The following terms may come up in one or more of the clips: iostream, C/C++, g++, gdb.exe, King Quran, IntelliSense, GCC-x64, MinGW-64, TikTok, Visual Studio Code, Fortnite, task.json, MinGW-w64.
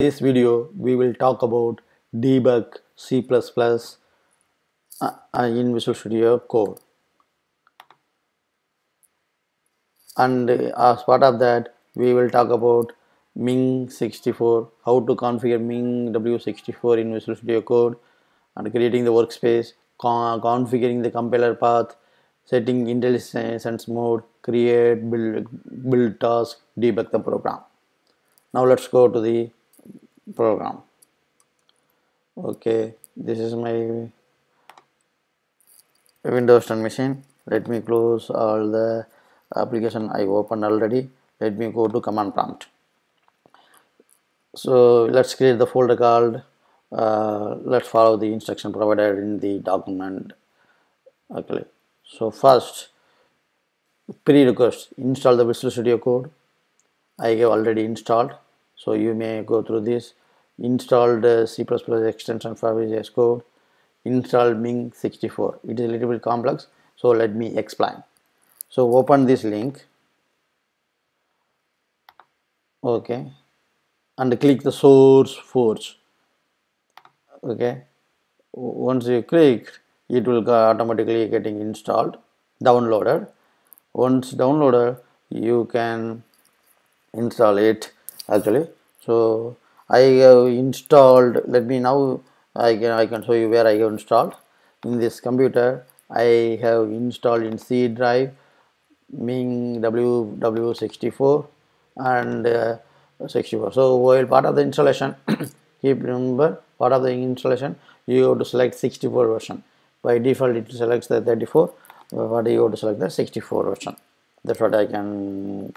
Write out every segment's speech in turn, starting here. In this video, we will talk about debug C++ in Visual Studio Code. And as part of that, we will talk about MinGW-64, how to configure MinGW-64 in Visual Studio Code, and creating the workspace, configuring the compiler path, setting IntelliSense mode, create, build task, debug the program. Now let's go to the program. Okay, this is my Windows 10 machine. Let me close all the application I opened already. Let me go to command prompt. So let's create the folder called let's follow the instruction provided in the document. Okay, so first pre-request, install the Visual Studio Code. I have already installed, so you may go through this. Installed C++ extension for Visual Code. Installed MinGW-64. It is a little bit complex, so let me explain. So open this link. Okay, and click the source forge. Okay, once you click, it will automatically getting installed, downloaded. Once downloaded, you can install it. Actually, so I have installed. Let me now I can show you where I have installed. In this computer, I have installed in C drive MinGW-w64 and 64. So while part of the installation, keep remember part of the installation, you have to select 64 version. By default, it selects the 34, but you have to select the 64 version. That's what I can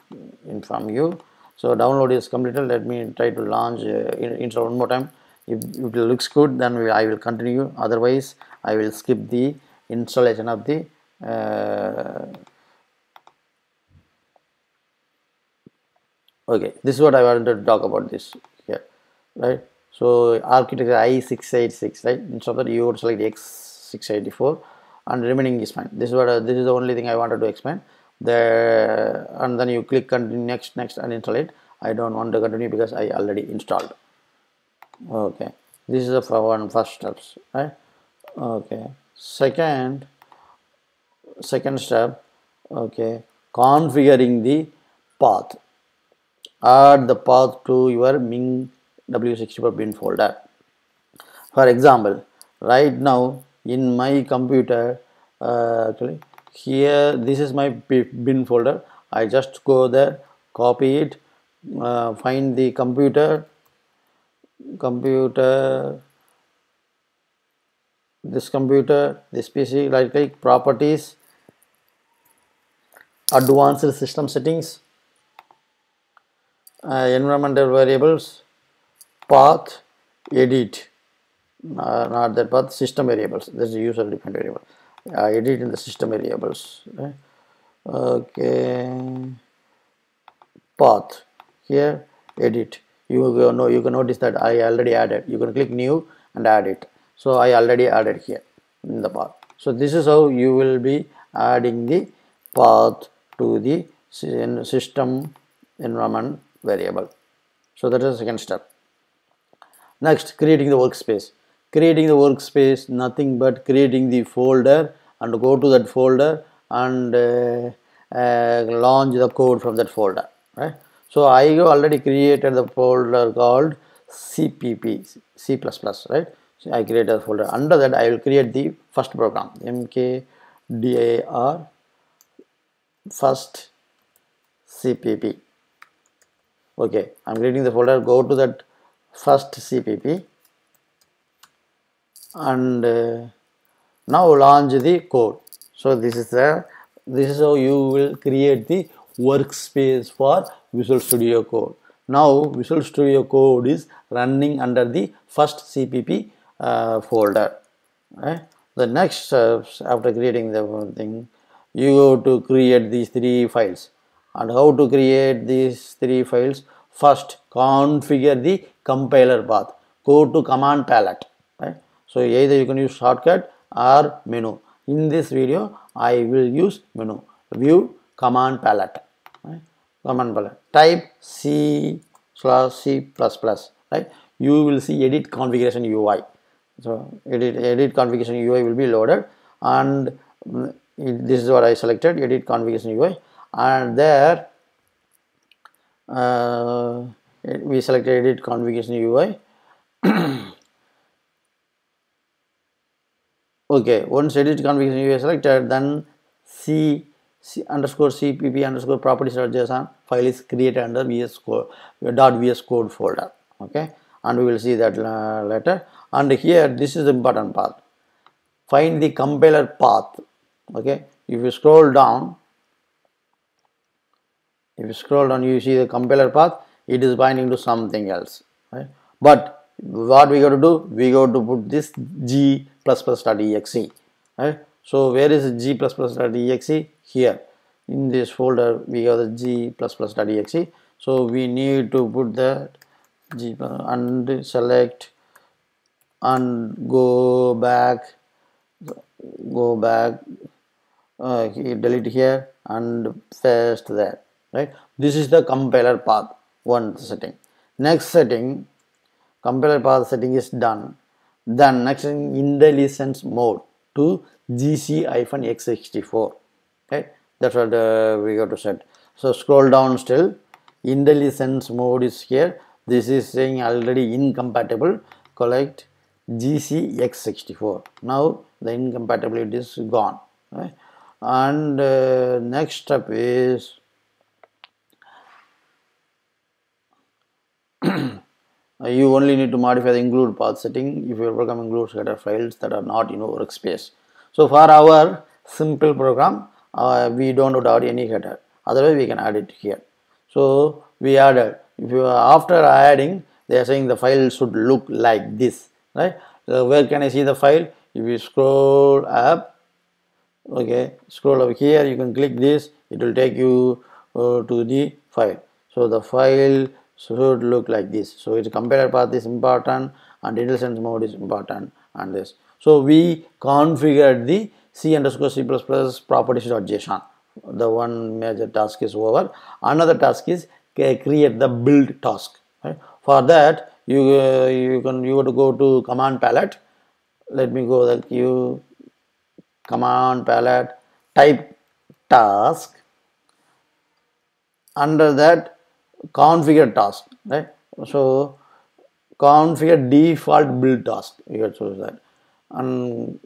inform you. So download is completed. Let me try to launch install one more time. If it looks good, then I will continue. Otherwise, I will skip the installation of the okay, this is what I wanted to talk about this here, right? So architecture i686, right? Instead of that, you would select x684 and remaining is fine. This is what this is the only thing I wanted to explain. There, and then you click continue, next and install it. I don't want to continue because I already installed. Okay, this is the first steps, right? Okay, second step. Okay, configuring the path. Add the path to your MinGW-64 bin folder. For example, right now in my computer, actually here this is my bin folder. I just go there, copy it, find the computer, this computer, this PC, right click, properties, advanced system settings, environmental variables, path, edit, not that path, system variables. This is user dependent variable. Edit in the system variables, right? Okay, path here, edit. You can notice that I already added. You can click new and add it. So I already added here in the path. So this is how you will be adding the path to the system environment variable. So that is the second step. Next, creating the workspace. Creating the workspace, nothing but creating the folder and go to that folder and launch the code from that folder, right? So I already created the folder called CPP, C++, right? So I created a folder. Under that, I will create the first program, mkdir first cpp. Okay, I'm creating the folder. Go to that first cpp. And now launch the code. So this is how you will create the workspace for Visual Studio Code. Now Visual Studio Code is running under the first cpp folder, right? The next steps after creating the thing, you go to create these three files. And how to create these three files? First, configure the compiler path. Go to command palette. So either you can use shortcut or menu. In this video, I will use menu. View, command palette. Right? Command palette. Type C/C++. right? You will see edit configuration UI. So edit configuration UI will be loaded, and this is what I selected, edit configuration UI, and there we selected edit configuration UI. Okay, once edit configuration UI is selected, then c_cpp_properties.json file is created under .vs code folder. Okay, and we will see that later. And here, this is the important part. Find the compiler path. Okay, if you scroll down, you see the compiler path. It is binding to something else, right? But what we got to do? We got to put this g++.exe, right? So where is g++.exe? Here in this folder we have the g++.exe. So we need to put the g and select and go back, delete here and paste there, right? This is the compiler path, one setting. Next setting, compiler path setting is done. Then next in IntelliSense mode to GC-x64, right? That's what we got to set. So scroll down still, IntelliSense mode is here. This is saying already incompatible, collect GC-x64. Now the incompatibility is gone, right? And next step is you only need to modify the include path setting if your program includes header files that are not in workspace. So for our simple program, we don't want to add any header, otherwise we can add it here. So we added. If you are after adding, they are saying the file should look like this, right? So where can I see the file? If you scroll up, okay, scroll up here, you can click this, it will take you to the file. So the file should look like this. So its compiler path is important, and IntelliSense mode is important, and this. So we configured the c_c++properties.json. The one major task is over. Another task is create the build task, right? For that you have to go to command palette. Let me go to the command palette, type task, under that configure task, right? So configure default build task, you have to choose that, and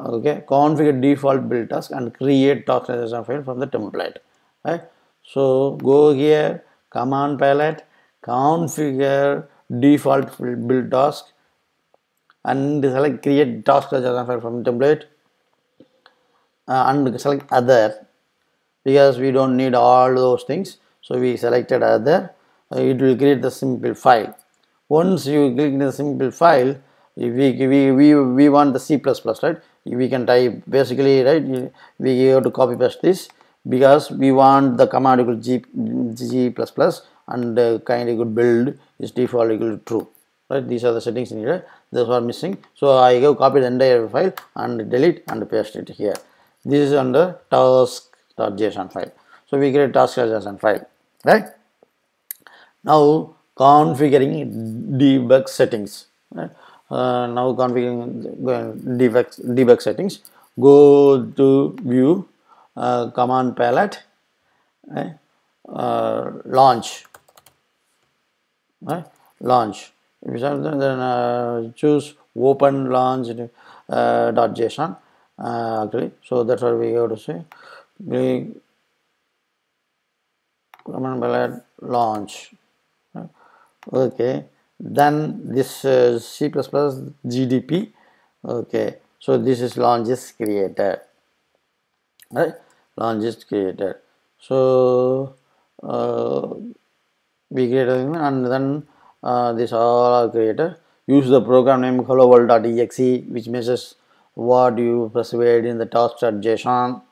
okay, configure default build task and create task.json file from the template, right? So go here, command palette, configure default build task, and select create task.json file from template, and select other, because we don't need all those things. So we selected other, it will create the simple file. Once you click the simple file, we want the C++, right? We can type basically, right? We have to copy paste this, because we want the command equal g++ and kind equal build is default equal to true, right? These are the settings needed. Those are missing. So I have copied the entire file and delete and paste it here. This is on the task.json file. So we create task.json file, right? Now configuring debug settings, right? Now configuring debug settings, go to view, command palette, right? Launch, right? Launch. If you then choose open launch.json. Actually, so that's what we have to say. Command palette launch, right? Okay, then this C++ GDP. Okay, so this is launch is created, right? Launch is created. So we created, and then this all are created. Use the program name hello world.exe, which measures what you perceived in the task.json,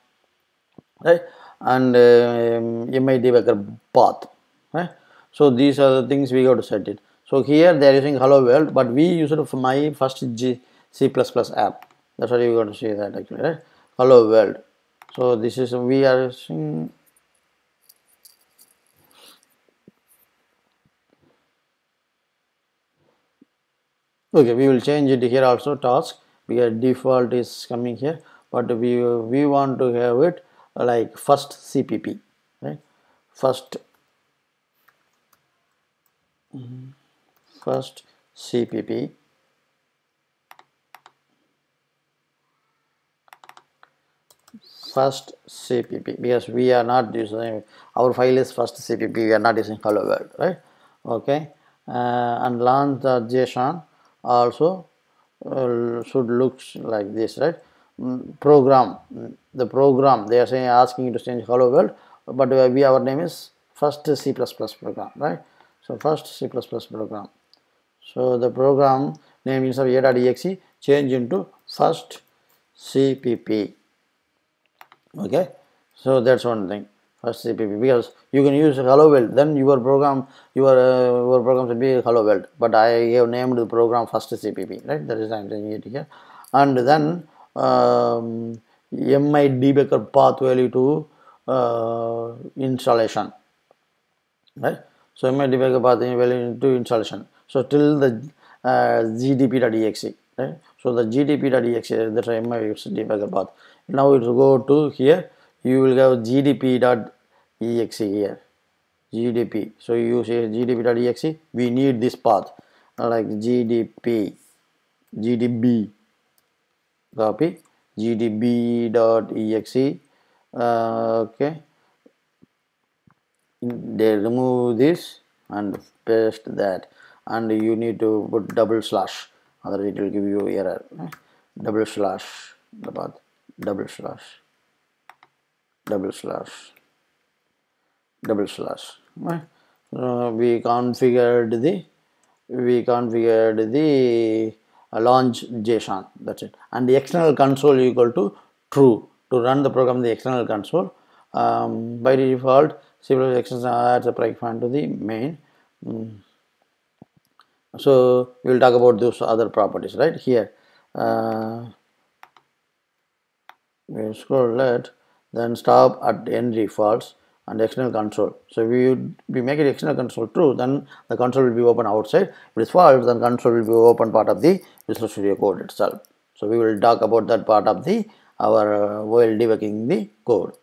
right? And MI debugger path, right? So these are the things we got to set it. So here they are using hello world, but we use it for my first C++ app. That's what you got to see that actually, right? Hello world. So this is we are using. Okay, we will change it here also, task, because default is coming here, but we want to have it like first CPP, right? First CPP because we are not using, our file is first CPP, we are not using hello world, right? Okay, and launch.json also should look like this, right? Program, the program they are saying, asking you to change hello world, but we, our name is first C++ program, right? So first C++ program, so the program name instead of a.exe change into first CPP. Okay, so that's one thing, first CPP, because you can use hello world, then your program should be hello world, but I have named the program first CPP, right? That is I'm saying it here. And then mi debugger path value to installation, right? So mi debugger path value to installation, so till the gdb.exe, right? So the gdb.exe, that's mi debugger path. Now it will go to here, you will have gdb.exe here, gdp, so you say gdb.exe, we need this path, like gdb, copy gdb.exe. Okay, they remove this and paste that, and you need to put double slash, otherwise it will give you error, right? Double slash the path, double slash, right? We configured the launch JSON, that's it. And the external console equal to true to run the program in the external console. By default, C++ adds a break point to the main. So we will talk about those other properties right here. We scroll that, then stop at entry false and external console. So we make it external console true, then the console will be open outside. If it is false, then console will be open part of the Visual Studio Code itself. So we will talk about that part of the our while debugging the code.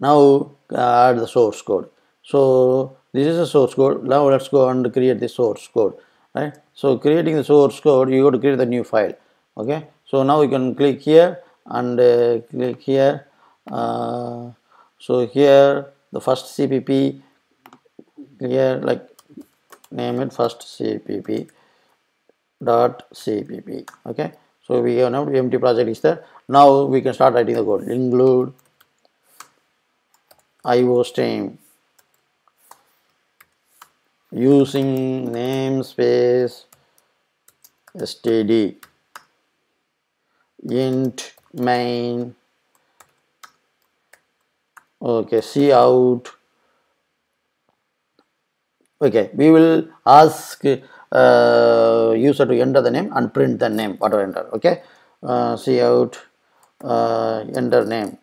Now add the source code. So this is a source code. Now let's go and create the source code, right? So creating the source code, you go to create the new file. Okay, so now you can click here and click here. So here the first CPP, here like name it first CPP.cpp. Okay, so we have now empty project is there. Now we can start writing the code. Include iostream using namespace std int main. Okay, see out. Okay, we will ask user to enter the name and print the name, whatever enter. Okay, see out, enter name.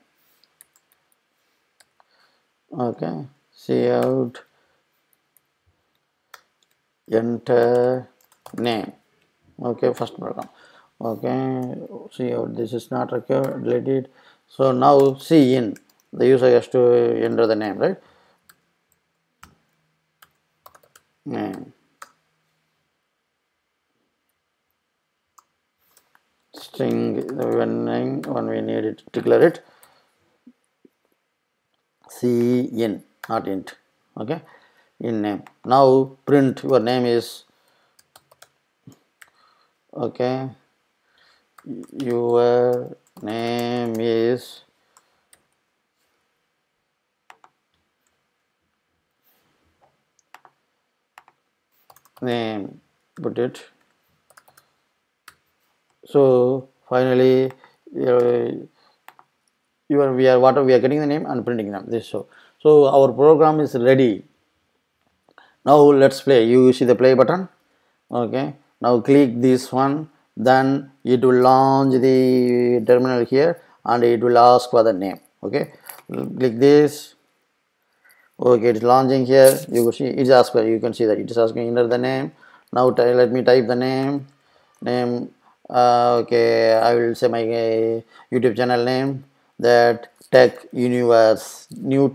Okay, see out, enter name. Okay, first program. Okay, see out, this is not required, delete it. So now see in. The user has to enter the name, right? Name string when we need it, declare it. C in, not int. Okay, in name. Now print your name is. Okay, your name is. Name, put it. So finally we are getting the name and printing them. This so our program is ready. Now let's play. You see the play button. Okay, now click this one, then it will launch the terminal here and it will ask for the name. Okay, click this. Okay, it's launching here. You can see it's asking. You can see that it is asking enter the name. Now let me type the name. Okay, I will say my YouTube channel name, that new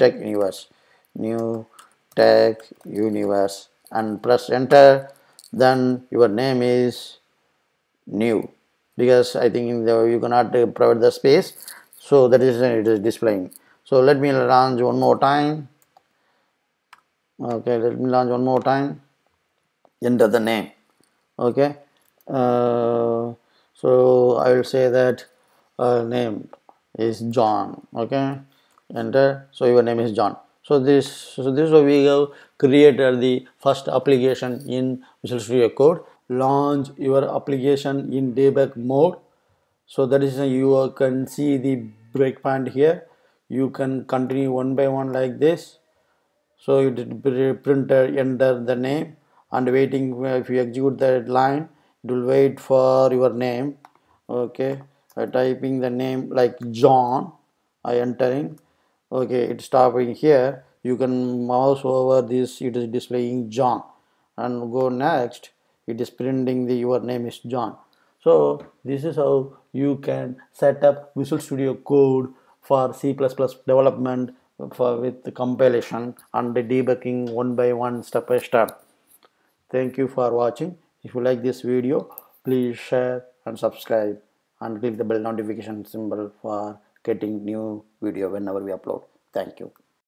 tech universe, and press enter. Then your name is new, because I think you cannot provide the space, so that is it is displaying. So let me launch one more time. Okay, let me launch one more time. Enter the name. Okay, so I will say that name is John. Okay, enter. So your name is John. So this is how we have created the first application in Visual Studio Code. Launch your application in debug mode. So that is, you can see the breakpoint here. You can continue one by one like this. So you printer enter the name and waiting. If you execute that line, it will wait for your name. Okay, I typing the name like John. I entering. Okay, it's stopping here. You can mouse over this, it is displaying John, and go next. It is printing the your name is John. So this is how you can set up Visual Studio Code for C++ development with the compilation and the debugging one by one, step by step. Thank you for watching. If you like this video, please share and subscribe and click the bell notification symbol for getting new video whenever we upload. Thank you.